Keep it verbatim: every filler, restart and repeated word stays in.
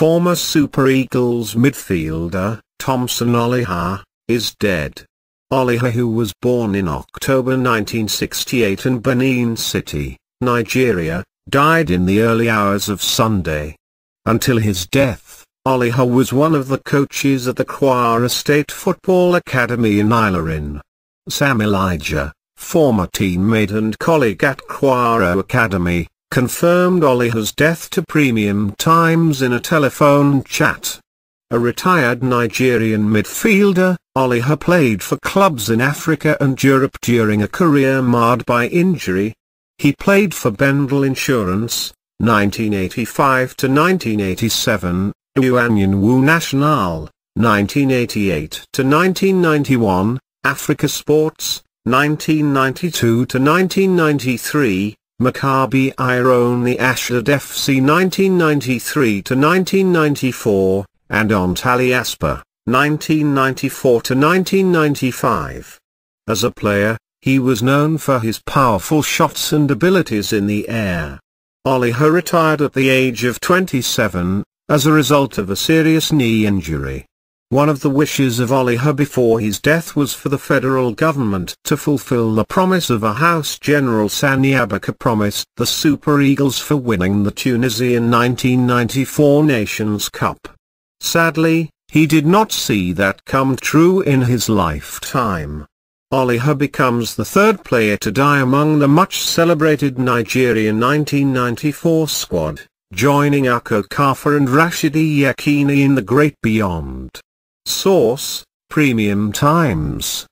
former Super Eagles midfielder, Thompson Oliha, is dead. Oliha, who was born in October nineteen sixty-eight in Benin City, Nigeria, died in the early hours of Sunday. Until his death, Oliha was one of the coaches at the Kwara State Football Academy in Ilorin. Sam Elijah, former teammate and colleague at Kwara Academy, confirmed Oliha's death to Premium Times in a telephone chat. A retired Nigerian midfielder, Oliha played for clubs in Africa and Europe during a career marred by injury. He played for Bendel Insurance, nineteen eighty-five to nineteen eighty-seven, Iwuanyanwu Nationale, nineteen eighty-eight to nineteen ninety-one, Africa Sports, nineteen ninety-two to nineteen ninety-three, Maccabi Ironi Ashdod F C nineteen ninety-three to nineteen ninety-four, and Antalyaspor, nineteen ninety-four to nineteen ninety-five. As a player, he was known for his powerful shots and abilities in the air. Oliha retired at the age of twenty-seven, as a result of a serious knee injury. One of the wishes of Oliha before his death was for the federal government to fulfill the promise of a house General Sani Abacha promised the Super Eagles for winning the Tunisian nineteen ninety-four Nations Cup. Sadly, he did not see that come true in his lifetime. Oliha becomes the third player to die among the much-celebrated Nigerian nineteen ninety-four squad, joining Uche Okafor and Rashidi Yekini in the great beyond. Source: Premium Times.